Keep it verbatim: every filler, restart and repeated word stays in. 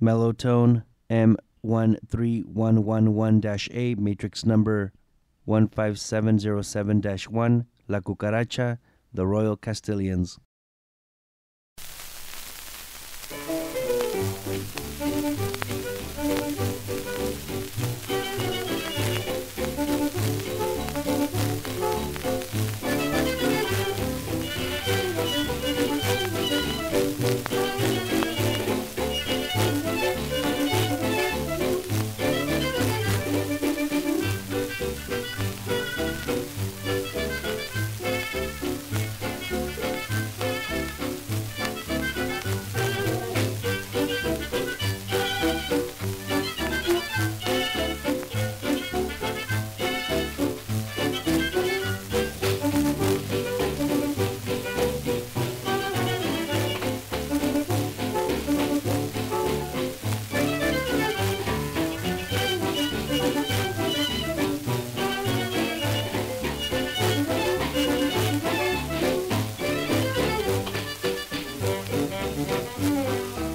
Melotone M one three one one one dash A, matrix number one five seven zero seven dash one, La Cucaracha, The Royal Castilians. Thank you.